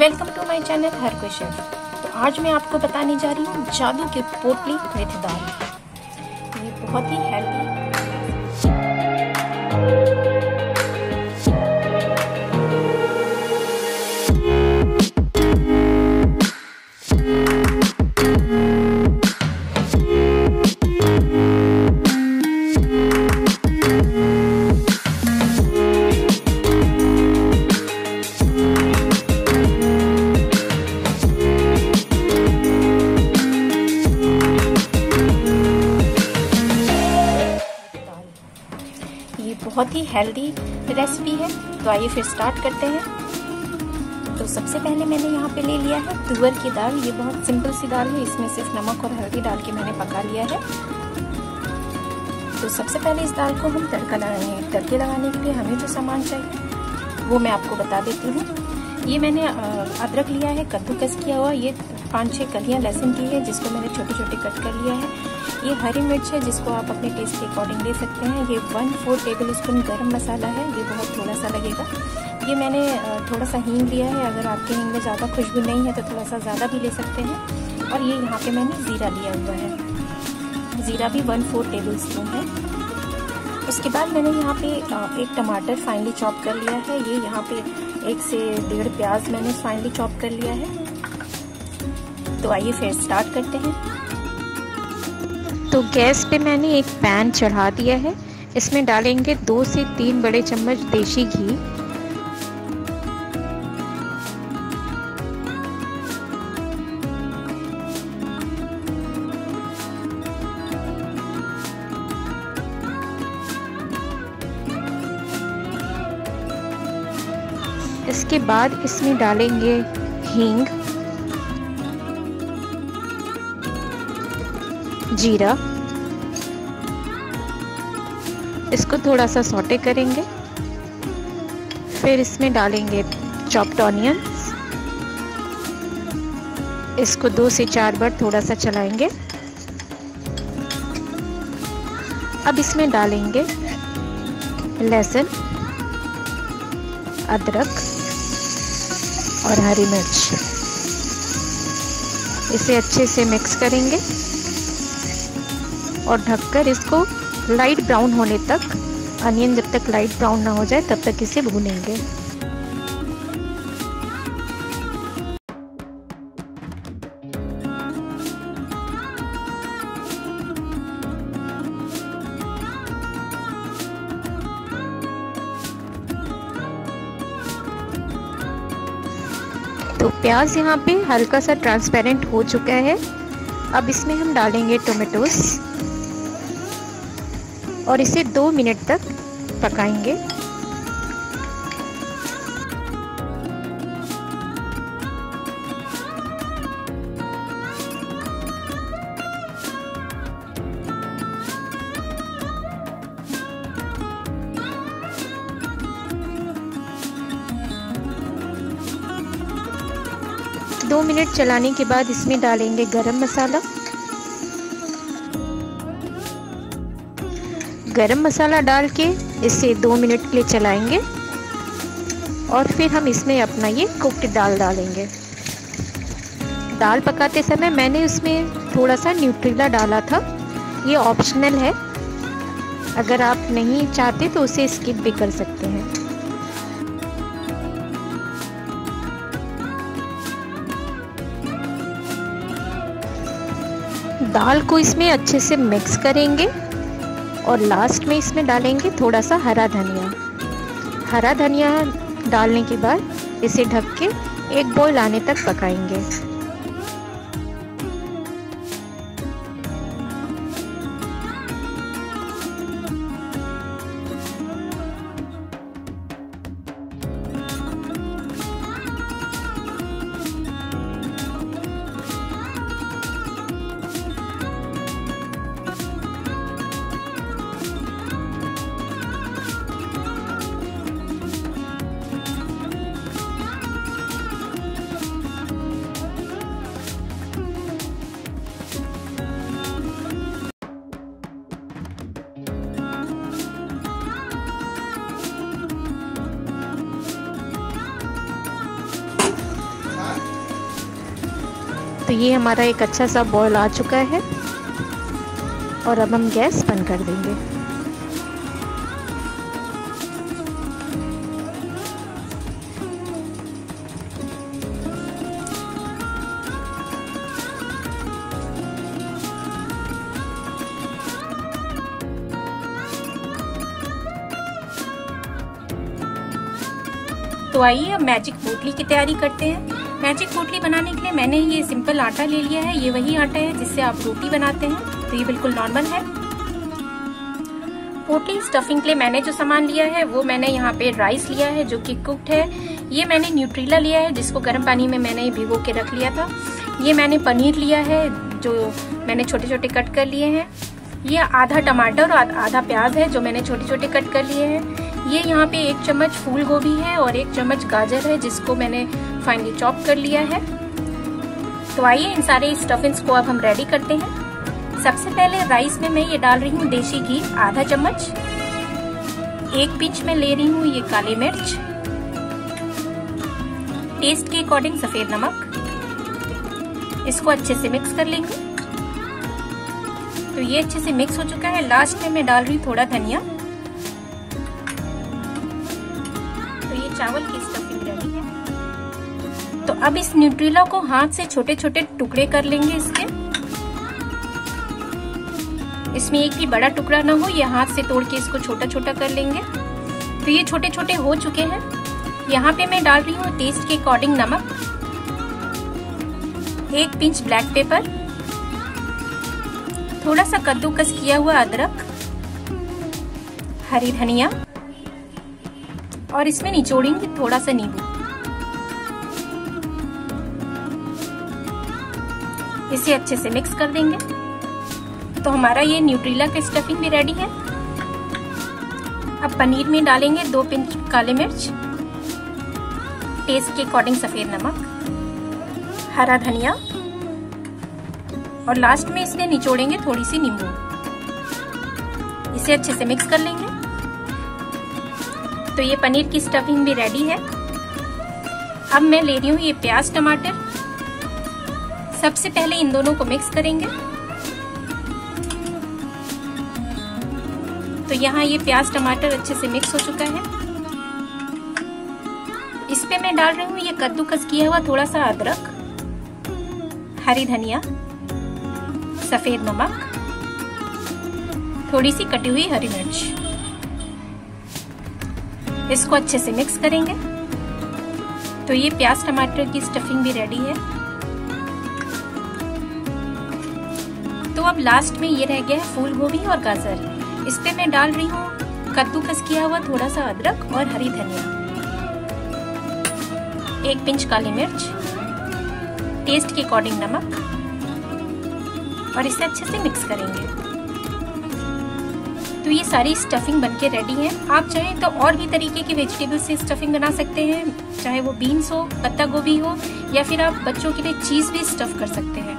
Welcome to my channel हर कोई chef. तो आज मैं आपको बताने जा रही हूँ जादू की पोटली विद दाल। ये बहुत ही बहुत ही हेल्दी रेसिपी है। तो आइए फिर स्टार्ट करते हैं। तो सबसे पहले मैंने यहाँ पे ले लिया है तुअर की दाल। ये बहुत सिंपल सी दाल है, इसमें सिर्फ नमक और हल्दी डाल के मैंने पका लिया है। तो सबसे पहले इस दाल को हम तड़का लगाएंगे। तड़के लगाने के लिए हमें जो सामान चाहिए वो मैं आपको बता देती हूँ। ये मैंने अदरक लिया है कद्दूकस किया हुआ, ये 5-6 कलियाँ लहसुन की है जिसको मैंने छोटे छोटे कट कर लिया है। ये हरी मिर्च है जिसको आप अपने टेस्ट के अकॉर्डिंग ले सकते हैं। ये 1/4 टेबलस्पून गरम मसाला है, ये बहुत थोड़ा सा लगेगा। ये मैंने थोड़ा सा हींग लिया है, अगर आपके हींग में ज़्यादा खुशबू नहीं है तो थोड़ा सा ज़्यादा भी ले सकते हैं। और ये यहाँ पर मैंने ज़ीरा लिया हुआ है, ज़ीरा भी 1/4 टेबलस्पून है। उसके बाद मैंने यहाँ पे एक टमाटर फाइनली चॉप कर लिया है। ये यहाँ पे 1 से 1.5 प्याज मैंने फाइनली चॉप कर लिया है। तो आइए फिर स्टार्ट करते हैं। तो गैस पे मैंने एक पैन चढ़ा दिया है, इसमें डालेंगे 2 से 3 बड़े चम्मच देसी घी। इसके बाद इसमें डालेंगे हींग, जीरा, इसको थोड़ा सा सौटे करेंगे। फिर इसमें डालेंगे चॉप्ड ऑनियंस, इसको 2 से 4 बार थोड़ा सा चलाएंगे। अब इसमें डालेंगे लहसुन, अदरक और हरी मिर्च, इसे अच्छे से मिक्स करेंगे और ढककर इसको लाइट ब्राउन होने तक, अनियन जब तक लाइट ब्राउन ना हो जाए तब तक इसे भूनेंगे। तो प्याज यहाँ पे हल्का सा ट्रांसपेरेंट हो चुका है। अब इसमें हम डालेंगे टोमेटोस और इसे 2 मिनट तक पकाएंगे। दो मिनट चलाने के बाद इसमें डालेंगे गरम मसाला। गरम मसाला डाल के इसे 2 मिनट के लिए चलाएंगे और फिर हम इसमें अपना ये कुक्ड दाल डालेंगे। दाल पकाते समय मैंने उसमें थोड़ा सा न्यूट्रीला डाला था, ये ऑप्शनल है, अगर आप नहीं चाहते तो उसे स्किप भी कर सकते हैं। दाल को इसमें अच्छे से मिक्स करेंगे और लास्ट में इसमें डालेंगे थोड़ा सा हरा धनिया। हरा धनिया डालने के बाद इसे ढक के 1 बॉईल आने तक पकाएंगे। तो ये हमारा एक अच्छा सा बॉयल आ चुका है और अब हम गैस बंद कर देंगे। तो आइए अब मैजिक पोटली की तैयारी करते हैं। मैजिक पोटली बनाने के लिए मैंने ये सिंपल आटा ले लिया है। ये वही आटा है जिससे आप रोटी बनाते हैं, तो ये बिल्कुल नॉर्मल है। पोटली स्टफिंग के लिए मैंने जो सामान लिया है वो मैंने यहाँ पे राइस लिया है जो कि कुक्ड है। ये मैंने न्यूट्रीला लिया है जिसको गर्म पानी में मैंने भिगो के रख लिया था। ये मैंने पनीर लिया है जो मैंने छोटे छोटे कट कर लिए हैं। ये आधा टमाटर और आधा प्याज है जो मैंने छोटे छोटे कट कर लिए हैं। ये यहाँ पे एक चम्मच फूल गोभी है और एक चम्मच गाजर है जिसको मैंने फाइनली चॉप कर लिया है। तो आइए इन सारे स्टफिंग्स को अब हम रेडी करते हैं। सबसे पहले राइस में मैं ये डाल रही हूँ देसी घी आधा चम्मच। एक पिंच में ले रही हूँ ये काली मिर्च, टेस्ट के अकॉर्डिंग सफेद नमक। इसको अच्छे से मिक्स कर लेंगे। तो ये अच्छे से मिक्स हो चुका है। लास्ट में मैं डाल रही हूँ थोड़ा धनिया। चावल की स्टफिंग रेडी है। तो अब इस न्यूट्रीला को हाथ से छोटे छोटे टुकड़े कर लेंगे इसके। इसमें एक भी बड़ा टुकड़ा ना हो, ये हाथ से तोड़ के इसको छोटा छोटा कर लेंगे। तो ये छोटे छोटे हो चुके हैं। यहाँ पे मैं डाल रही हूँ टेस्ट के अकॉर्डिंग नमक, एक पिंच ब्लैक पेपर, थोड़ा सा कद्दूकस किया हुआ अदरक, हरी धनिया और इसमें निचोड़ेंगे थोड़ा सा नींबू। इसे अच्छे से मिक्स कर देंगे। तो हमारा ये न्यूट्रीला का स्टफिंग भी रेडी है। अब पनीर में डालेंगे 2 पिंच काली मिर्च, टेस्ट के अकॉर्डिंग सफेद नमक, हरा धनिया और लास्ट में इसमें निचोड़ेंगे थोड़ी सी नींबू। इसे अच्छे से मिक्स कर लेंगे। तो ये पनीर की स्टफिंग भी रेडी है। अब मैं ले रही हूँ ये प्याज टमाटर। सबसे पहले इन दोनों को मिक्स करेंगे। तो यहाँ ये प्याज टमाटर अच्छे से मिक्स हो चुका है। इस पे मैं डाल रही हूँ ये कद्दूकस किया हुआ थोड़ा सा अदरक, हरी धनिया, सफेद नमक, थोड़ी सी कटी हुई हरी मिर्च। इसको अच्छे से मिक्स करेंगे। तो ये प्याज टमाटर की स्टफिंग भी रेडी है। तो अब लास्ट में ये रह गया है फूल गोभी और गाजर। इस पे मैं डाल रही हूँ कद्दूकस किया हुआ थोड़ा सा अदरक और हरी धनिया, 1 पिंच काली मिर्च, टेस्ट के अकॉर्डिंग नमक और इसे अच्छे से मिक्स करेंगे। तो ये सारी स्टफिंग बनके रेडी है। आप चाहें तो और भी तरीके की वेजिटेबल से स्टफिंग बना सकते हैं, चाहे वो बीन्स हो, पत्ता गोभी हो या फिर आप बच्चों के लिए चीज़ भी स्टफ कर सकते हैं।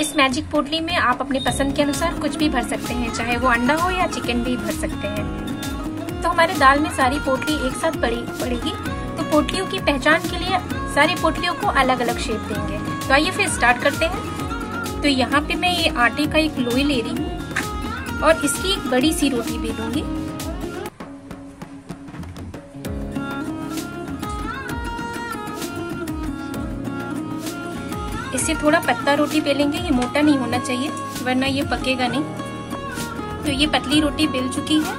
इस मैजिक पोटली में आप अपने पसंद के अनुसार कुछ भी भर सकते हैं, चाहे वो अंडा हो या चिकन भी भर सकते हैं। तो हमारे दाल में सारी पोटली एक साथ पड़ेगी। तो पोटलियों की पहचान के लिए सारी पोटलियों को अलग अलग शेप देंगे। तो आइए फिर स्टार्ट करते हैं। तो यहाँ पे मैं ये आटे का एक लोई ले रही हूँ और इसकी एक बड़ी सी रोटी बेलूंगी। इसे थोड़ा पतला रोटी बेलेंगे, ये मोटा नहीं होना चाहिए वरना ये पकेगा नहीं। तो ये पतली रोटी बेल चुकी है।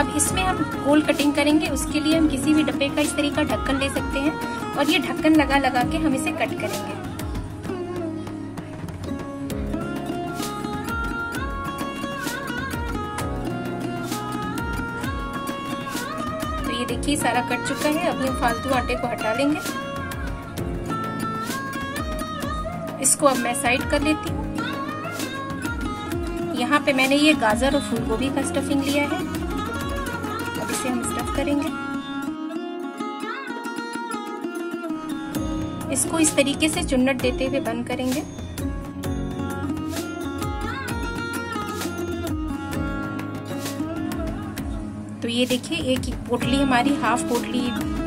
अब इसमें हम गोल कटिंग करेंगे। उसके लिए हम किसी भी डब्बे का इस तरह का ढक्कन ले सकते हैं और ये ढक्कन लगा लगा के हम इसे कट करेंगे। देखिए सारा कट चुका है। अब ये फालतू आटे को हटा लेंगे। इसको अब मैं साइड कर लेती हूँ। यहाँ पे मैंने ये गाजर और फूल गोभी का स्टफिंग लिया है। अब इसे हम स्टफ करेंगे। इसको इस तरीके से चुन्नट देते हुए बंद करेंगे। तो ये देखिए एक पोटली हमारी हाफ पोटली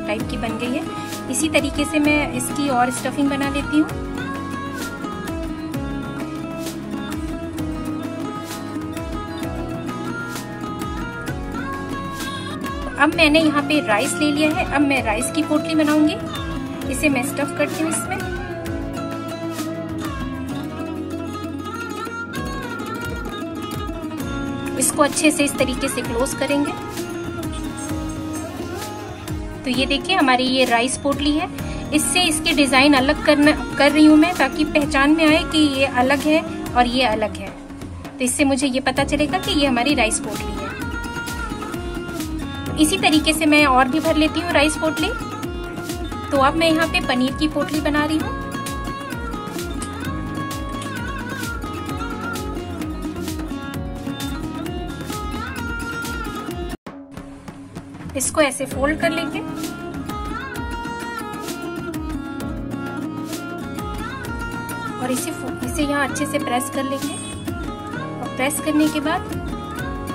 टाइप की बन गई है। इसी तरीके से मैं इसकी और स्टफिंग बना लेती हूँ। अब मैंने यहाँ पे राइस ले लिया है। अब मैं राइस की पोटली बनाऊंगी। इसे मैं स्टफ करती हूँ इसमें। इसको अच्छे से इस तरीके से क्लोज करेंगे। तो ये देखिए हमारी ये राइस पोटली है। इससे इसके डिजाइन अलग कर रही हूँ मैं, ताकि पहचान में आए कि ये अलग है और ये अलग है। तो इससे मुझे ये पता चलेगा कि ये हमारी राइस पोटली है। इसी तरीके से मैं और भी भर लेती हूँ राइस पोटली। तो अब मैं यहाँ पे पनीर की पोटली बना रही हूँ। इसको ऐसे फोल्ड कर लेंगे। और इसे यहाँ अच्छे से प्रेस कर लेंगे। और प्रेस करने के बाद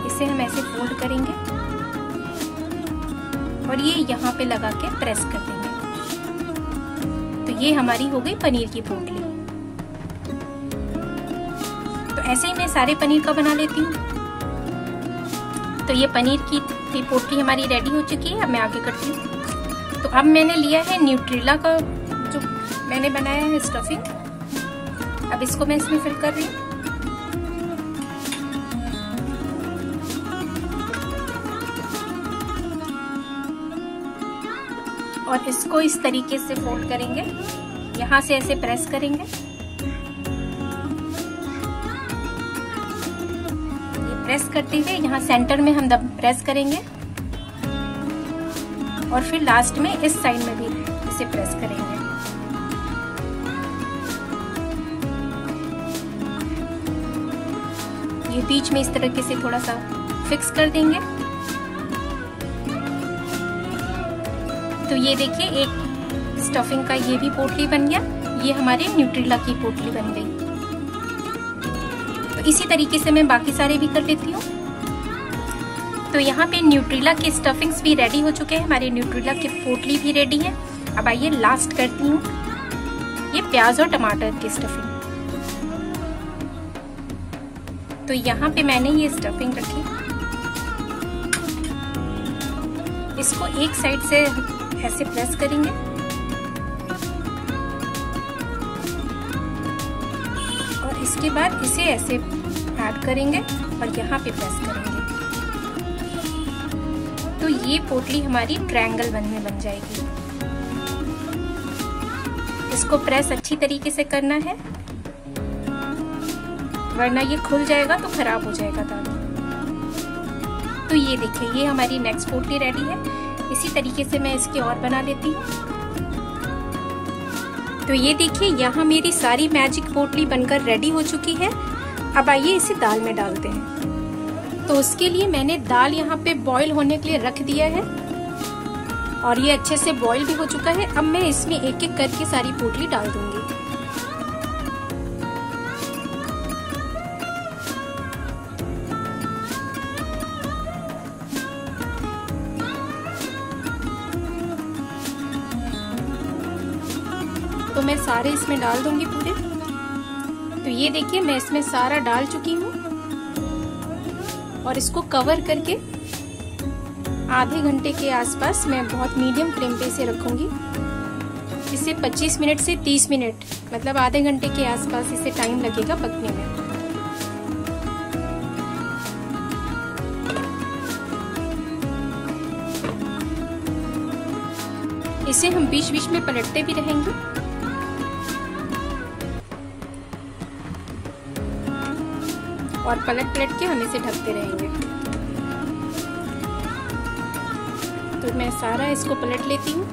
इसे हम ऐसे फोल्ड करेंगे और ये यहाँ पे लगा के प्रेस कर देंगे। तो ये हमारी हो गई पनीर की पोटली। तो ऐसे ही मैं सारे पनीर का बना लेती हूँ। तो ये पनीर की पोटली हमारी रेडी हो चुकी है। अब मैं आगे करती हूँ। तो अब मैंने लिया है न्यूट्रेला का जो मैंने बनाया है स्टफिंग। अब इसको मैं इसमें फिल कर रही हूँ। और इसको इस तरीके से फोल्ड करेंगे। यहाँ से ऐसे प्रेस करेंगे। ये प्रेस करते हुए यहाँ सेंटर में हम प्रेस करेंगे और फिर लास्ट में इस साइड में भी इसे प्रेस करेंगे। ये बीच में इस तरीके से थोड़ा सा फिक्स कर देंगे। तो ये देखिए एक स्टफिंग का ये भी पोटली बन गया। ये हमारे न्यूट्रेला की पोटली बन गई। तो इसी तरीके से मैं बाकी सारे भी कर लेती हूँ। तो यहाँ पे न्यूट्रेला के स्टफिंग्स भी रेडी हो चुके हैं। हमारे न्यूट्रेला की पोटली भी रेडी है। अब आइए लास्ट करती हूँ ये प्याज और टमाटर की स्टफिंग। तो यहाँ पे मैंने ये स्टफिंग रखी। इसको एक साइड से ऐसे प्रेस करेंगे। और इसके बाद इसे ऐसे ऐड करेंगे और यहाँ पे प्रेस करेंगे। तो ये पोटली हमारी ट्रायंगल बन जाएगी। इसको प्रेस अच्छी तरीके से करना है, वरना ये खुल जाएगा तो खराब हो जाएगा दाल। तो ये देखिए ये हमारी नेक्स्ट पोटली रेडी है। इसी तरीके से मैं इसके और बना लेती हूँ। तो ये देखिए यहाँ मेरी सारी मैजिक पोटली बनकर रेडी हो चुकी है। अब आइए इसे दाल में डालते हैं। तो उसके लिए मैंने दाल यहाँ पे बॉईल होने के लिए रख दिया है और ये अच्छे से बॉईल भी हो चुका है। अब मैं इसमें एक एक करके सारी पोटली डाल दूंगी। तो मैं सारे इसमें डाल दूंगी पूरे। तो ये देखिए मैं इसमें सारा डाल चुकी हूँ और इसको कवर करके आधे घंटे के आसपास मैं बहुत मीडियम फ्लेम पे इसे रखूंगी। इसे 25 मिनट से 30 मिनट मतलब आधे घंटे के आसपास इसे टाइम लगेगा पकने में। इसे हम बीच बीच में पलटते भी रहेंगे। और पलट के हम इसे ढकते रहेंगे। तो मैं सारा इसको पलट लेती हूँ।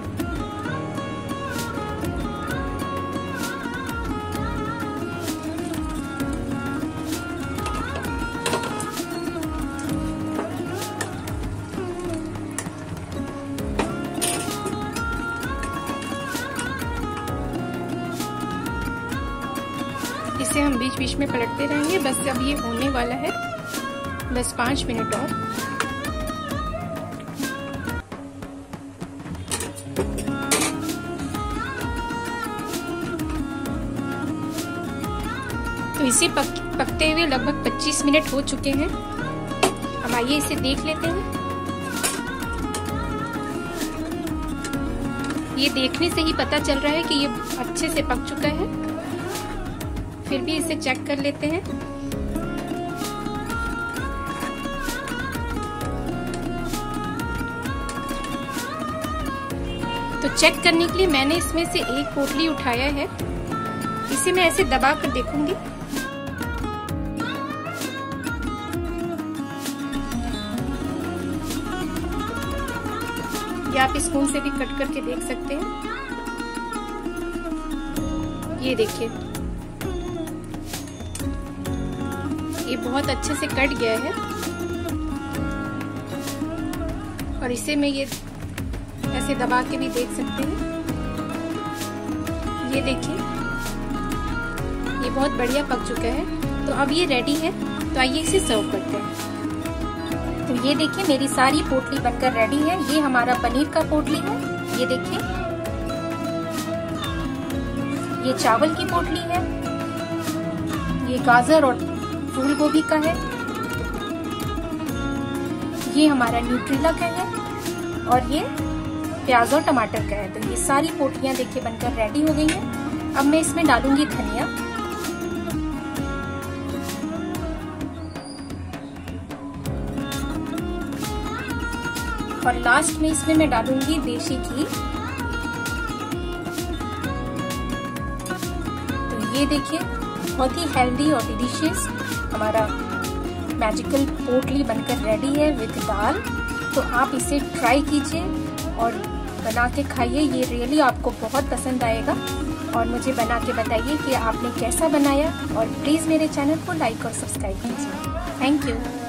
इसे हम बीच बीच में पलटते रहेंगे। बस अब ये होने वाला है, बस 5 मिनट और। तो इसे पकते हुए लगभग 25 मिनट हो चुके हैं। अब आइए इसे देख लेते हैं। ये देखने से ही पता चल रहा है कि ये अच्छे से पक चुका है, फिर भी इसे चेक कर लेते हैं। तो चेक करने के लिए मैंने इसमें से एक पोटली उठाया है, इसे मैं ऐसे दबा कर देखूंगी। या आप स्पून से भी कट करके देख सकते हैं। ये देखिए, ये बहुत अच्छे से कट गया है और इसे मैं ये ऐसे दबा के भी देख सकते हैं। ये देखिए, ये बहुत बढ़िया पक चुका है। तो अब ये रेडी है, तो आइए इसे सर्व करते हैं। तो ये देखिए, मेरी सारी पोटली बनकर रेडी है। ये हमारा पनीर का पोटली है, ये देखिए। ये चावल की पोटली है, ये गाजर और फूल गोभी का है, ये हमारा न्यूट्रेला का है और ये प्याज और टमाटर का है। तो ये सारी पोटलियां देखिए बनकर रेडी हो गई हैं। अब मैं इसमें डालूंगी धनिया। और लास्ट में इसमें मैं डालूंगी देसी घी। तो ये देखिए, बहुत ही हेल्दी और डिलीशियस हमारा मैजिकल पोटली बनकर रेडी है विद दाल। तो आप इसे ट्राई कीजिए और बना के खाइए, ये रियली आपको बहुत पसंद आएगा। और मुझे बना के बताइए कि आपने कैसा बनाया। और प्लीज़ मेरे चैनल को लाइक और सब्सक्राइब कीजिए। Thank you.